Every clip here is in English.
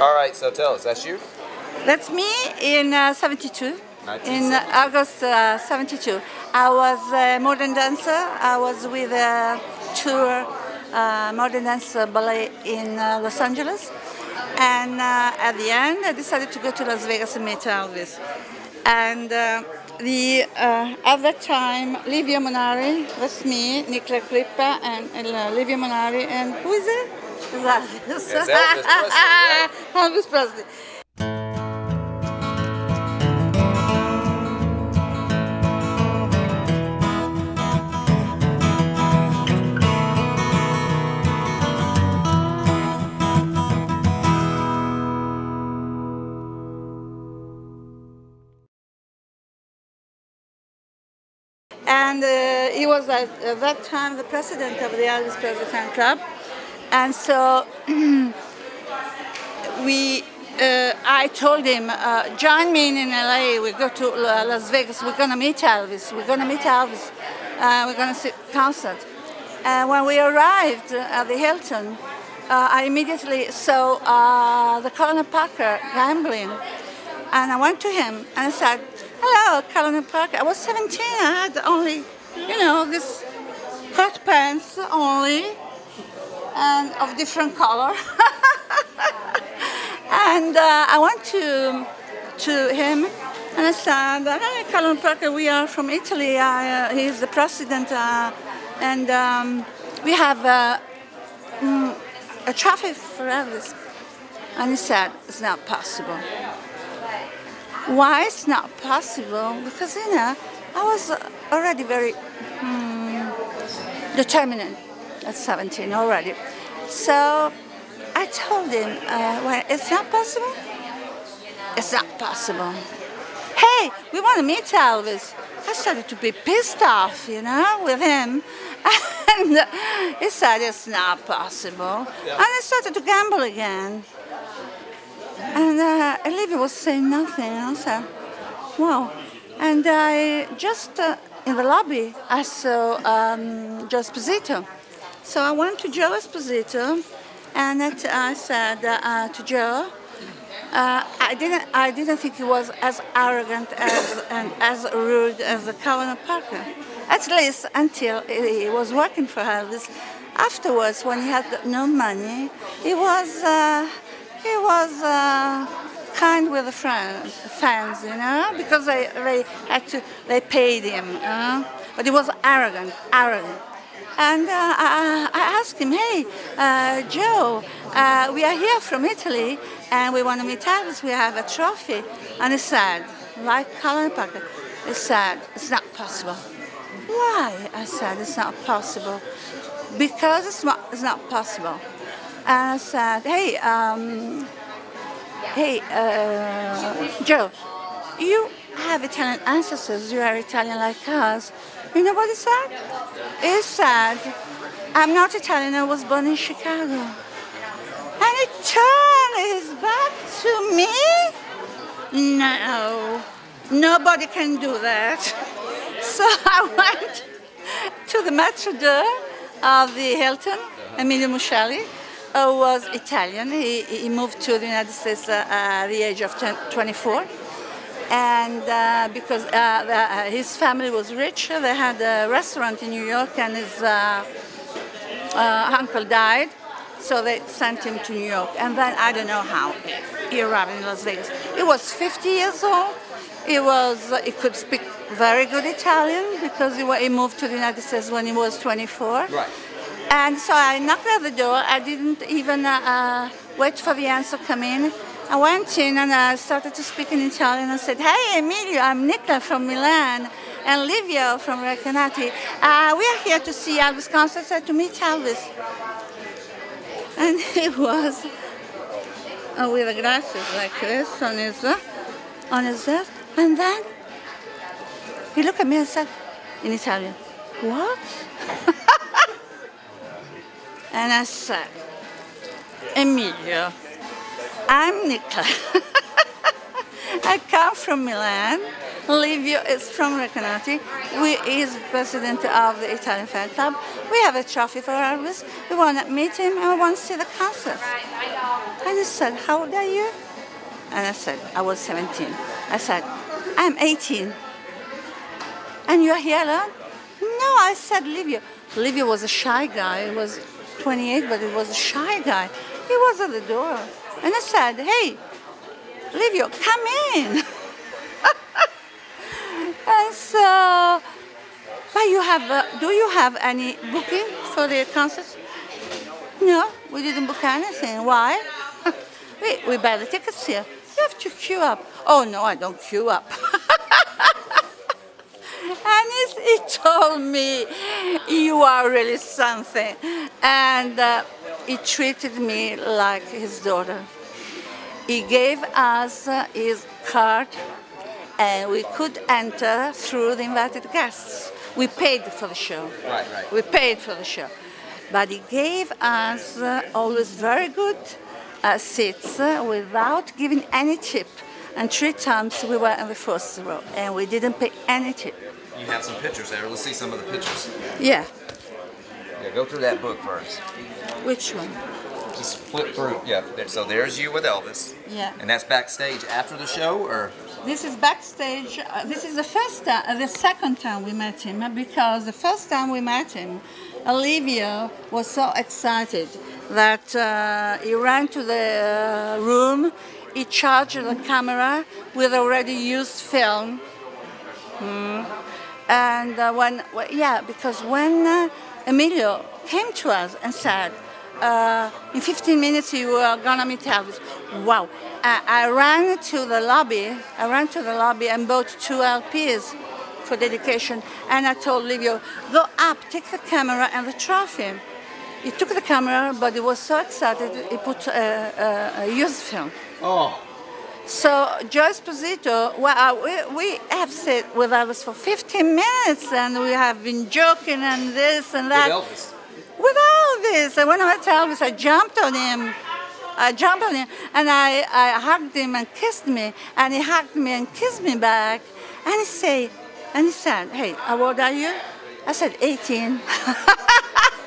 All right, so tell us, that's you? That's me in 72. In August 72. I was a modern dancer. I was with a tour modern dance ballet in Los Angeles. And at the end, I decided to go to Las Vegas and meet Elvis. And at that time, Livia Monari, that's me, Nicola Crippa, and Livia Monari, and who is it? Elvis. Yes, Elvis Presley. Right? Elvis Presley. And he was at that time the president of the Elvis Presley fan club, and so I told him, join me in LA. We go to Las Vegas. We're gonna meet Elvis. We're gonna meet Elvis. We're gonna see concert. And when we arrived at the Hilton, I immediately saw the Colonel Parker gambling, and I went to him and I said, "Hello, Colonel Parker." I was 17, I had only, this hot pants only, and of different color. And I went to him and I said, "Hi, Colonel Parker, we are from Italy. He is the president, and we have a traffic for Elvis." And he said, "It's not possible." Why it's not possible? Because, I was already very determined at 17 already. So I told him, well, it's not possible? It's not possible. Hey, we want to meet Elvis. I started to be pissed off, with him. And he said, it's not possible. Yeah. And I started to gamble again. And Olivia was saying nothing, and I said, wow. And I just, in the lobby, I saw Joe Esposito. So I went to Joe Esposito, and I said to Joe, I didn't think he was as arrogant and as rude as the Colonel Parker, at least until he was working for Elvis. Afterwards, when he had no money, he was... kind with the fans, because they paid him, but he was arrogant. And I asked him, "Hey, Joe, we are here from Italy, and we want to meet Elvis. We have a trophy." And he said, like Colonel Parker, he said, "It's not possible." Why? I said, "It's not possible," because it's not possible. And I said, "Hey, Joe, you have Italian ancestors, you are Italian like us." You know what he said? He said, "I'm not Italian, I was born in Chicago." And he turned his back to me? No, nobody can do that. So I went to the maitre d' of the Hilton, Emilio Muscelli, was Italian. He moved to the United States at the age of 24, and because his family was rich, they had a restaurant in New York, and his uncle died, so they sent him to New York. And then I don't know how he arrived in Las Vegas. He was 50 years old. He could speak very good Italian because he moved to the United States when he was 24. Right. And so I knocked at the door. I didn't even wait for the answer to come in. I went in and I started to speak in Italian. I said, "Hey, Emilio, I'm Nicola from Milan and Livia from Recanati. We are here to see Elvis concert and to meet Elvis." And he was with the glasses like this on his left. And then he looked at me and said, in Italian, "What?" And I said, "Emilio, I'm Nicola. I come from Milan. Livio is from Recanati. He is president of the Italian fan club. We have a trophy for Elvis. We want to meet him and we want to see the concert." And I said, how old are you? And I said, I was 17. I said, I'm 18. And you're here alone? No, I said, Livia. Livia was a shy guy. He was 28, but he was a shy guy. He was at the door. And I said, hey, Livia, come in. And so, but you have, do you have any booking for the concerts? No, we didn't book anything. Why? We buy the tickets here. You have to queue up. Oh, no, I don't queue up. And he told me, you are really something. And he treated me like his daughter. He gave us his card, and we could enter through the invited guests. We paid for the show. Right, right. We paid for the show. But he gave us always very good seats without giving any tip. And 3 times we were in the first row, and we didn't pay any tip. You have some pictures there. Let's see some of the pictures. Yeah. Yeah, go through that book first. Which one? Just flip through. Yeah. So there's you with Elvis. Yeah. And that's backstage after the show, or? This is backstage. This is the first time, the second time we met him, because the first time we met him, Olivia was so excited that he ran to the room, he charged the camera with already used film. And because when Emilio came to us and said, in 15 minutes you are gonna meet Elvis. Wow! I ran to the lobby. I ran to the lobby and bought 2 LPs for dedication. And I told Livio, go up, take the camera and the trophy. He took the camera, but he was so excited he put a used film. Oh! So Joe Esposito, we have sat with Elvis for 15 minutes, and we have been joking and this and that. With Elvis. With Elvis, and when I met Elvis, I jumped on him. I jumped on him, and I hugged him and kissed me, and he hugged me and kissed me back. And he said, hey, how old are you? I said, 18.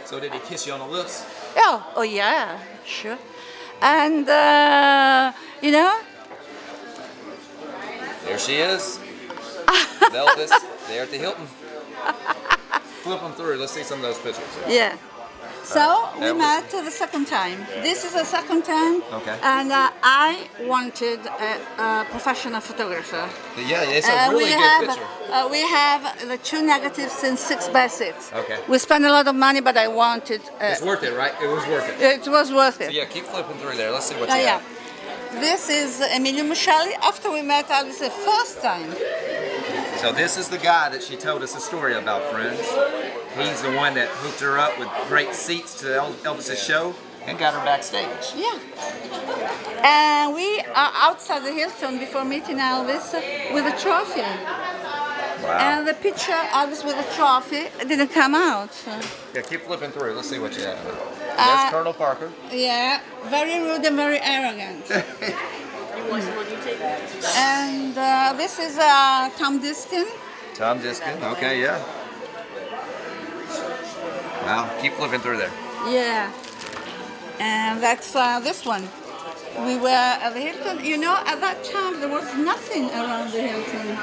So did he kiss you on the lips? Oh yeah, sure. And, you know? There she is, Elvis, there at the Hilton. Flip them through, let's see some of those pictures. Yeah. So we met the second time. This is the second time. Okay. And I wanted a professional photographer. Yeah, it's a really good picture. We have the 2 negatives in 6 by 6. Okay. We spent a lot of money, but I wanted. It's worth it, right? It was worth it. It was worth it. So yeah, keep flipping through there. Let's see what you have. Yeah. This is Emilio Muscelli after we met Elvis the first time. So this is the guy that she told us a story about, friends. He's the one that hooked her up with great seats to Elvis's show and got her backstage. Yeah. And we are outside the Hilton before meeting Elvis with a trophy. Wow. And the picture of Elvis with a trophy didn't come out. Yeah, keep flipping through. Let's see what you have. That's Colonel Parker. Yeah, very rude and very arrogant. And this is Tom Diskin. Tom Diskin, okay, yeah. Wow, keep flipping through there. Yeah. And that's this one. We were at the Hilton. You know, at that time there was nothing around the Hilton.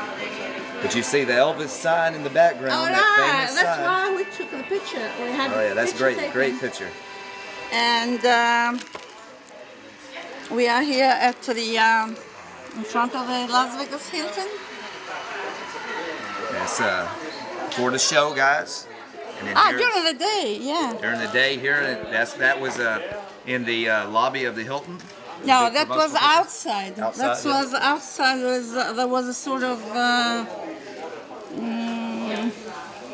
But you see the Elvis sign in the background. All right, that's why we took the picture. We had that's great, great picture. And we are here at the, in front of the Las Vegas Hilton. That's for the show, guys. And during the day, yeah. During the day here, that was in the lobby of the Hilton. No, that was outside. That was outside. There was a sort of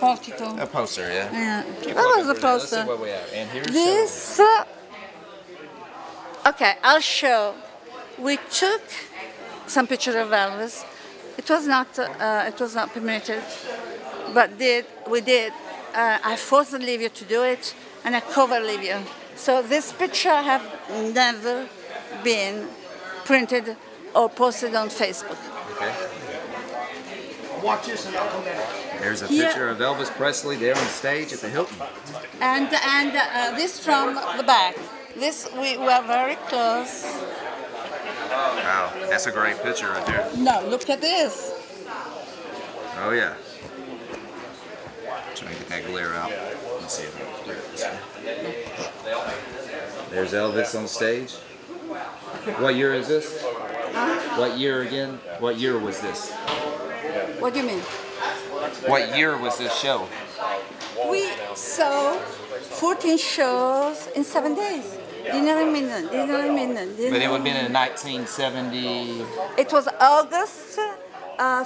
portico. A poster, yeah. Yeah. That was a poster. Let's see what we have. And here's this. Okay, I'll show. We took some pictures of Elvis. It was not permitted, but we did. I forced Livia to do it, and I covered Livia. So this picture have never been printed or posted on Facebook. Okay. Watch this and I'll come back. There's a picture of Elvis Presley there on stage at the Hilton. And this from the back. This, we were very close. Wow, that's a great picture right there. No, look at this. Oh yeah. Trying to get that glare out. Let's see if I can clear this one. There's Elvis on stage. What year is this? Huh? What year again? What year was this? What do you mean? What year was this show? We saw 14 shows in 7 days. But it would have been in 1970. It was August,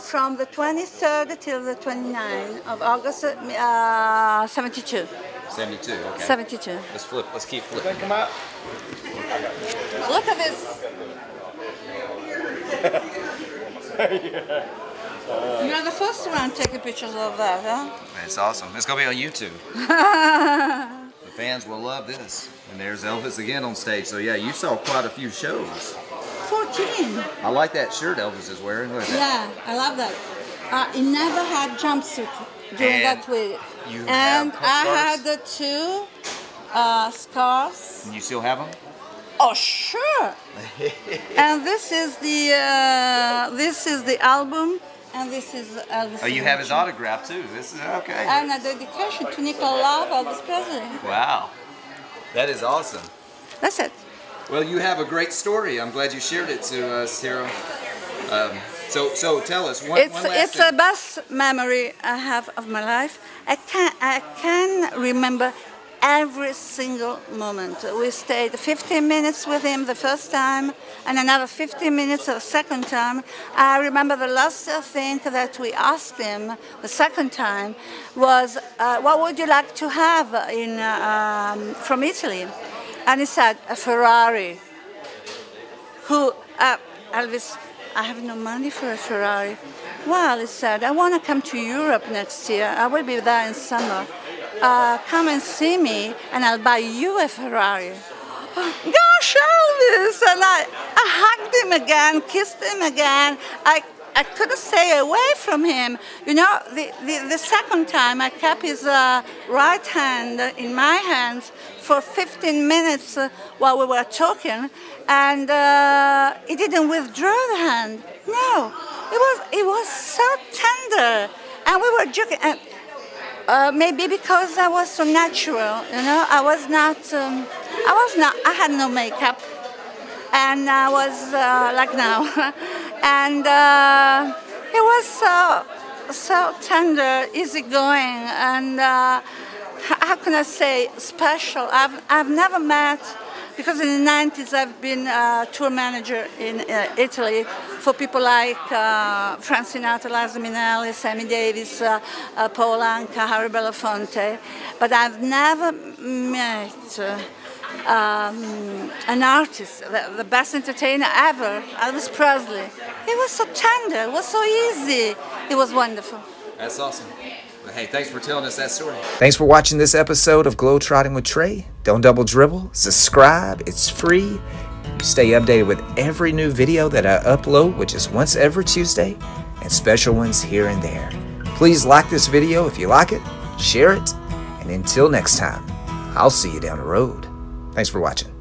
from the 23rd till the 29th of August, 72. 72, okay. 72. Let's flip, let's keep flipping. Come up. Look at this. You're the first one taking pictures of that, huh? That's awesome. It's going to be on YouTube. The fans will love this. And there's Elvis again on stage. So yeah, you saw quite a few shows. 14. I like that shirt Elvis is wearing. Look at that. Yeah, I love that. He never had jumpsuit during that week. And I had the two scarves. And you still have them? Oh sure. And this is the album. And this is Elvis. Oh, you have his autograph too. This is okay. And a dedication to Nicola, Elvis Presley. Wow, that is awesome. That's it. Well, you have a great story. I'm glad you shared it to us, Sarah. So tell us one last thing. It's the best memory I have of my life. I can remember every single moment. We stayed 15 minutes with him the first time and another 15 minutes the second time. I remember the last thing that we asked him the second time was, what would you like to have in, from Italy? And he said, a Ferrari. Elvis, I have no money for a Ferrari. Well, he said, I want to come to Europe next year. I will be there in summer. Come and see me, and I'll buy you a Ferrari. Gosh, Elvis! And I hugged him again, kissed him again. I couldn't stay away from him. You know, the second time I kept his right hand in my hands for 15 minutes while we were talking, and he didn't withdraw the hand. No, it was so tender, and we were joking. And, maybe because I was so natural, you know, I had no makeup, and I was like now, and it was so tender, easygoing, and how can I say, special. I've never met, because in the 90s I've been a tour manager in Italy for people like Frank Sinatra, Lassie Minnelli, Sammy Davis, Paul Anka, Harry Belafonte. But I've never met an artist, the best entertainer ever, Elvis Presley. It was so tender, it was so easy, it was wonderful. That's awesome. Well, hey, thanks for telling us that story. Thanks for watching this episode of Globetrotting with Trey. Don't double dribble, subscribe, it's free. You stay updated with every new video that I upload, which is once every Tuesday, and special ones here and there. Please like this video if you like it, share it, and until next time, I'll see you down the road. Thanks for watching.